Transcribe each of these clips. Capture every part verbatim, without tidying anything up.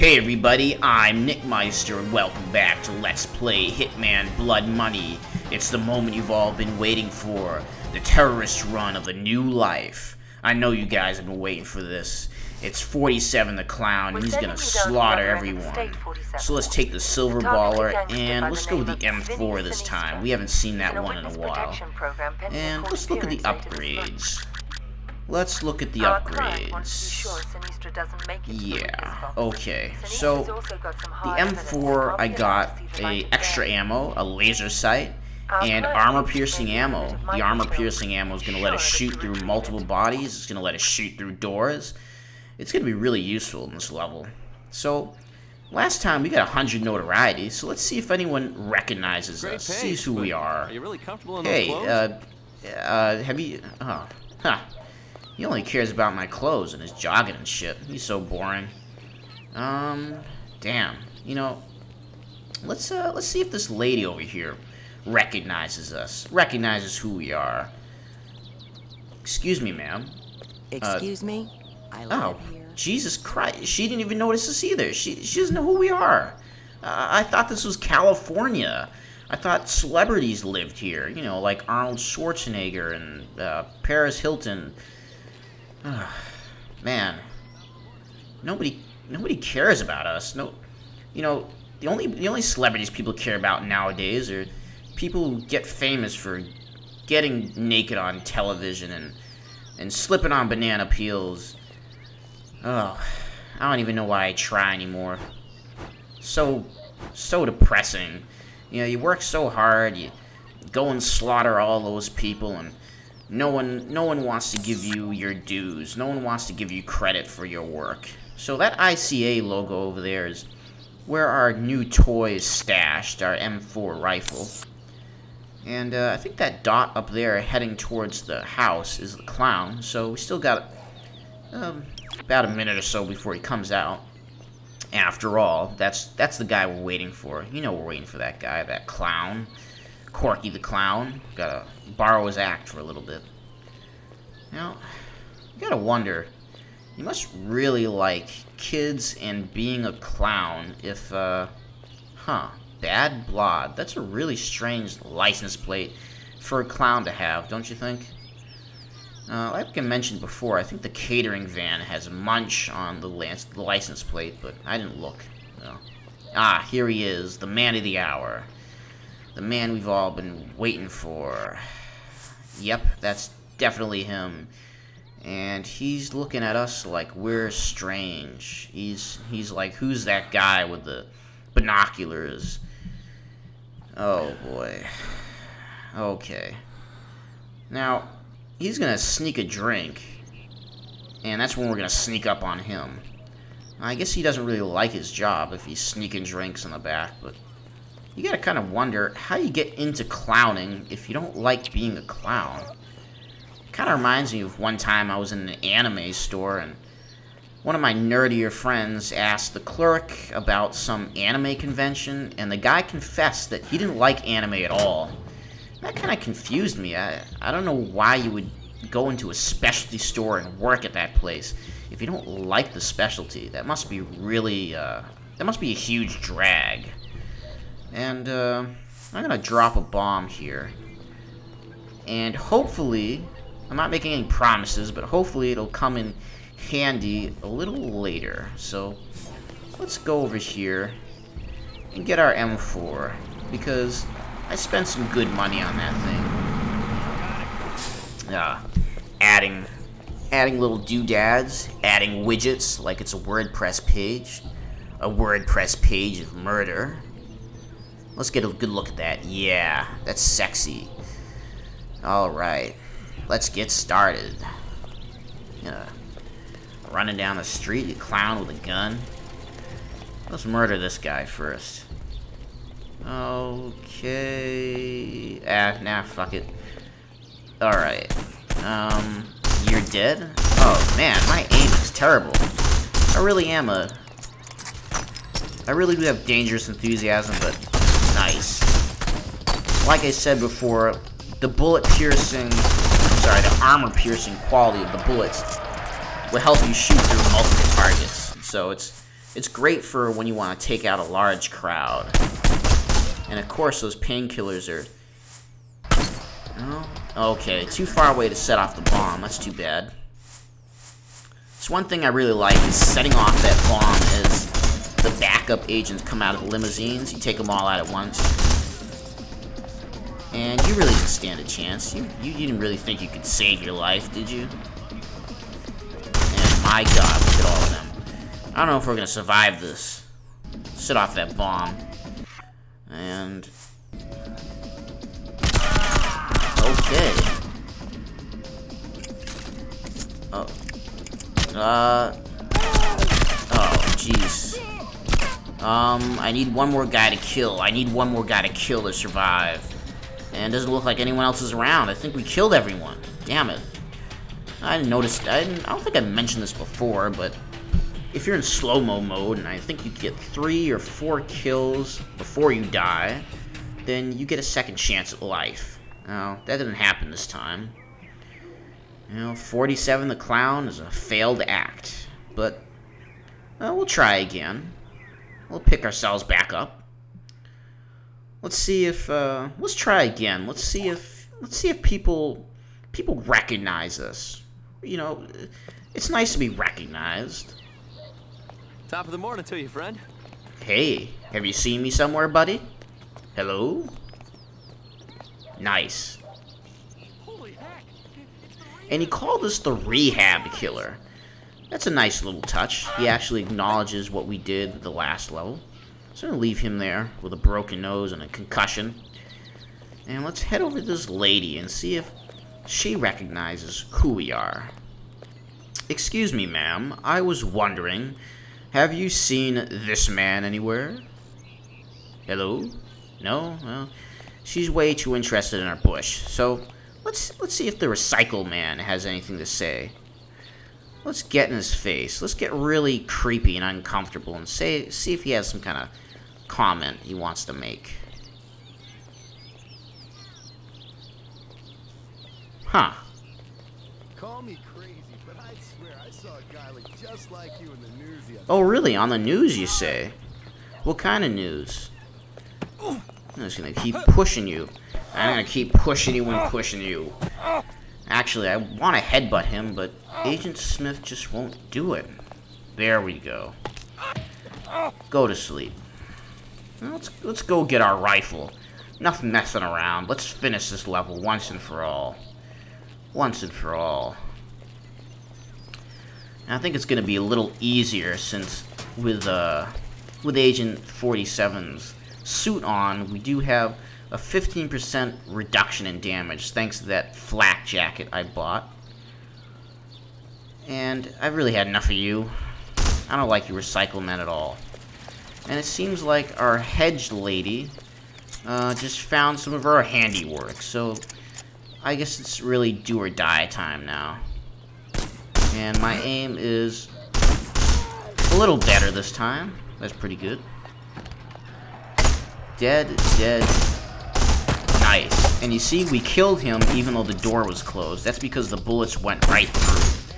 Hey everybody, I'm Nick Meister and welcome back to Let's Play Hitman Blood Money. It's the moment you've all been waiting for, the terrorist run of the new life. I know you guys have been waiting for this. It's forty-seven the clown and he's gonna slaughter everyone. So let's take the Silver Baller and let's go with the M four this time. We haven't seen that one in a while. And let's look at the upgrades. Let's look at the upgrades. Yeah, okay. So, the M four, I got a extra ammo, a laser sight, and armor-piercing ammo. The armor-piercing ammo is going to let us shoot through multiple bodies. It's going to let us shoot through doors. It's going to be really useful in this level. So, last time we got one hundred notoriety, so let's see if anyone recognizes us, sees who we are. Hey, uh, uh, have you... Oh, huh. He only cares about my clothes and his jogging and shit. He's so boring. Um, damn. You know, let's uh, let's see if this lady over here recognizes us, recognizes who we are. Excuse me, ma'am. Excuse uh, me. I live oh, here. Jesus Christ! She didn't even notice us either. She she doesn't know who we are. Uh, I thought this was California. I thought celebrities lived here. You know, like Arnold Schwarzenegger and uh, Paris Hilton. Oh, man, nobody, nobody cares about us. No, you know, the only, the only celebrities people care about nowadays are people who get famous for getting naked on television and and slipping on banana peels. Oh, I don't even know why I try anymore. So, so depressing. You know, you work so hard, you go and slaughter all those people and. No one, no one wants to give you your dues. No one wants to give you credit for your work. So that I C A logo over there is where our new toy is stashed, our M four rifle. And uh, I think that dot up there heading towards the house is the clown. So we still got um, about a minute or so before he comes out. After all, that's that's the guy we're waiting for. You know we're waiting for that guy, that clown. Corky the clown. Gotta borrow his act for a little bit. Now, you gotta wonder, you must really like kids and being a clown if, uh, huh, Bad Blood. That's a really strange license plate for a clown to have, don't you think? Uh, like I mentioned before, I think the catering van has Munch on the license plate, but I didn't look. No. Ah, here he is, the man of the hour. The man we've all been waiting for. Yep, that's definitely him. And he's looking at us like we're strange. He's he's like, who's that guy with the binoculars? Oh, boy. Okay. Now, he's going to sneak a drink. And that's when we're going to sneak up on him. I guess he doesn't really like his job if he's sneaking drinks in the back, but... You gotta kind of wonder how you get into clowning if you don't like being a clown. It kind of reminds me of one time I was in an anime store and one of my nerdier friends asked the clerk about some anime convention and the guy confessed that he didn't like anime at all. That kind of confused me. I, I don't know why you would go into a specialty store and work at that place if you don't like the specialty. That must be really, uh, that must be a huge drag. And, uh, I'm gonna drop a bomb here. And hopefully, I'm not making any promises, but hopefully it'll come in handy a little later. So, let's go over here and get our M four, because I spent some good money on that thing. Uh, adding, adding little doodads, adding widgets, like it's a WordPress page. A WordPress page of murder. Let's get a good look at that. Yeah, that's sexy. Alright, let's get started. Uh, running down the street, you clown with a gun. Let's murder this guy first. Okay... Ah, nah, fuck it. Alright. Um, you're dead? Oh, man, my aim is terrible. I really am a... I really do have dangerous enthusiasm, but... Nice. Like I said before, the bullet piercing, I'm sorry, the armor piercing quality of the bullets will help you shoot through multiple targets. So it's It's great for when you want to take out a large crowd. And of course those painkillers are... Oh, okay, too far away to set off the bomb. That's too bad. So one thing I really like is setting off that bomb as the backup agents come out of the limousines. You take them all out at once. And you really didn't stand a chance. You, you didn't really think you could save your life, did you? And my god, look at all of them. I don't know if we're gonna survive this. Set off that bomb. And... okay. Oh. Uh... Oh, jeez. Um, I need one more guy to kill. I need one more guy to kill to survive. And it doesn't look like anyone else is around. I think we killed everyone. Damn it. I didn't notice... I, didn't, I don't think I mentioned this before, but... if you're in slow-mo mode, and I think you get three or four kills before you die, then you get a second chance at life. Now, that didn't happen this time. You know, forty-seven the Clown is a failed act, but uh, we'll try again. We'll pick ourselves back up. Let's see if, uh, let's try again. Let's see if, let's see if people, people recognize us. You know, it's nice to be recognized. Top of the morning to you, friend. Hey, have you seen me somewhere, buddy? Hello? Nice. Holy heck. And he called us the Rehab Killer. That's a nice little touch. He actually acknowledges what we did at the last level. So I'm gonna leave him there with a broken nose and a concussion. And let's head over to this lady and see if she recognizes who we are. Excuse me, ma'am. I was wondering... have you seen this man anywhere? Hello? No? Well, she's way too interested in our bush. So, let's let's see if the Recycle Man has anything to say. Let's get in his face. Let's get really creepy and uncomfortable and say see if he has some kind of comment he wants to make. Huh. Call me crazy, but I swear I saw a guy like just like you in the news the other day. Oh, really? On the news, you say? What kind of news? I'm just gonna keep pushing you. I'm gonna keep pushing you and pushing you. Actually, I want to headbutt him, but Agent Smith just won't do it. There we go. Go to sleep. Let's, let's go get our rifle. Enough messing around. Let's finish this level once and for all. Once and for all. I think it's going to be a little easier since with uh, with Agent forty-seven's suit on, we do have a fifteen percent reduction in damage thanks to that flak jacket I bought. And I've really had enough of you. I don't like you Recycle Men at all. And it seems like our hedge lady uh, just found some of our handiwork, so I guess it's really do or die time now. And my aim is a little better this time. That's pretty good. Dead, dead. Nice. And you see, we killed him even though the door was closed. That's because the bullets went right through.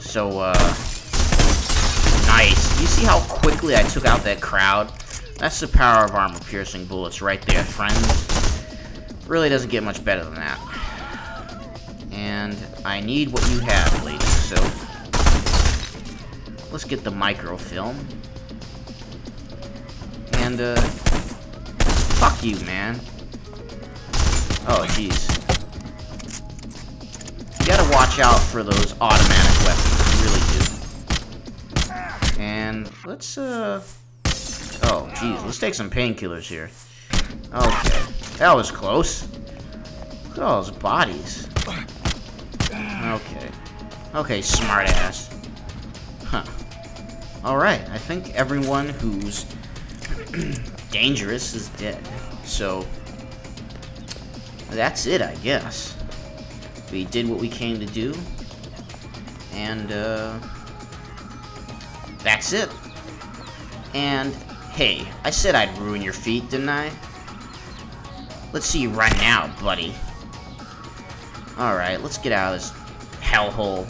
So, uh... nice. You see how quickly I took out that crowd? That's the power of armor-piercing bullets right there, friends. Really doesn't get much better than that. And I need what you have, ladies, so let's get the microfilm. And, uh, fuck you, man. Oh, jeez. You gotta watch out for those automatic weapons, really do. And let's, uh, oh, jeez, let's take some painkillers here. Okay, that was close. Look at all those bodies. Okay. Okay, smartass. Huh. Alright, I think everyone who's dangerous is dead. So, that's it, I guess. We did what we came to do. And, uh... that's it. And, hey, I said I'd ruin your feet, didn't I? Let's see you run now, buddy. Alright, let's get out of this hellhole.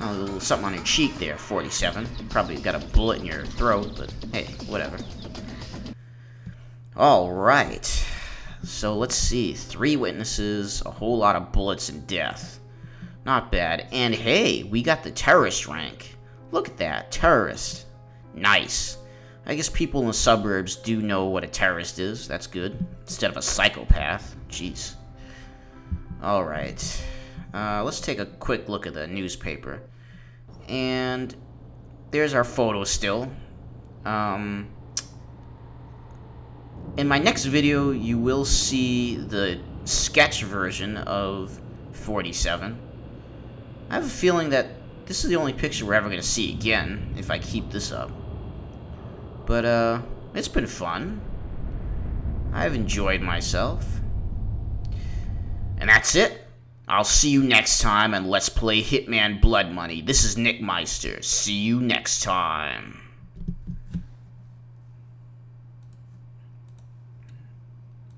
Oh, a little something on your cheek there, forty-seven. Probably got a bullet in your throat, but hey, whatever. Alright. So let's see. Three witnesses, a whole lot of bullets, and death. Not bad. And hey, we got the terrorist rank. Look at that. Terrorist. Nice. I guess people in the suburbs do know what a terrorist is. That's good. Instead of a psychopath. Jeez. Alright. Uh, let's take a quick look at the newspaper. And there's our photo still. Um, in my next video, you will see the sketch version of forty-seven. I have a feeling that this is the only picture we're ever going to see again, if I keep this up. But, uh, it's been fun. I've enjoyed myself. And that's it. I'll see you next time, and let's play Hitman Blood Money. This is Nick Meister. See you next time.